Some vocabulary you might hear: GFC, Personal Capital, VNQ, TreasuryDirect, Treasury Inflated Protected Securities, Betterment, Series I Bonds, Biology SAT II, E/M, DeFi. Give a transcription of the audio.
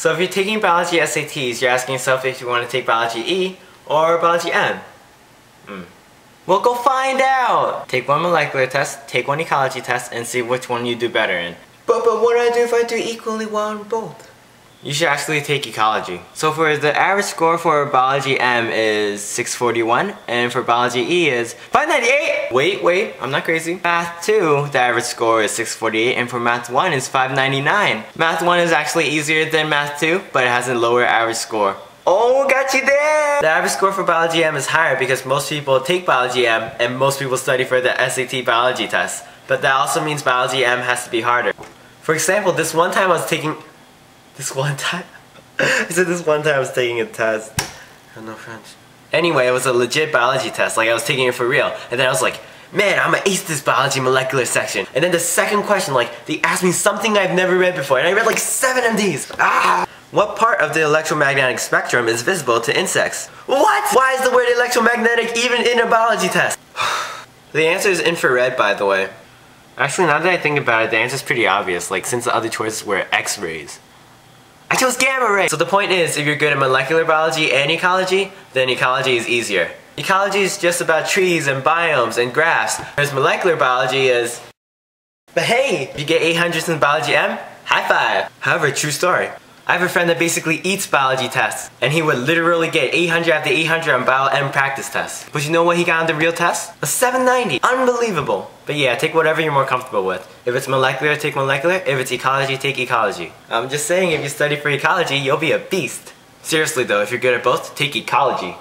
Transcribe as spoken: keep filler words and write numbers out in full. So if you're taking biology S A Ts, you're asking yourself if you want to take biology E or biology M. Mm. Well, go find out! Take one molecular test, take one ecology test, and see which one you do better in. But, but what do I do if I do equally well in both? You should actually take ecology. So for the average score for biology M is six forty-one, and for biology E is five ninety-eight! Wait, wait, I'm not crazy. Math two, the average score is six forty-eight, and for Math one is five ninety-nine. Math one is actually easier than Math two, but it has a lower average score. Oh, got you there! The average score for biology M is higher because most people take biology M, and most people study for the S A T biology test. But that also means biology M has to be harder. For example, this one time I was taking... This one time? I said this one time I was taking a test. I don't know French. Anyway, it was a legit biology test, like I was taking it for real. And then I was like, man, I'm gonna ace this biology molecular section. And then the second question, like, they asked me something I've never read before, and I read like seven M Ds. Ah! What part of the electromagnetic spectrum is visible to insects? What? Why is the word electromagnetic even in a biology test? The answer is infrared, by the way. Actually, now that I think about it, the answer is pretty obvious, like, since the other choices were X-rays. I chose gamma rays! So the point is, if you're good at molecular biology and ecology, then ecology is easier. Ecology is just about trees and biomes and graphs, whereas molecular biology is... But hey! If you get eight hundreds in biology M, high five! However, true story. I have a friend that basically eats biology tests, and he would literally get eight hundred after eight hundred on bio M practice tests. But you know what he got on the real test? A seven ninety! Unbelievable! But yeah, take whatever you're more comfortable with. If it's molecular, take molecular. If it's ecology, take ecology. I'm just saying, if you study for ecology, you'll be a beast. Seriously though, if you're good at both, take ecology.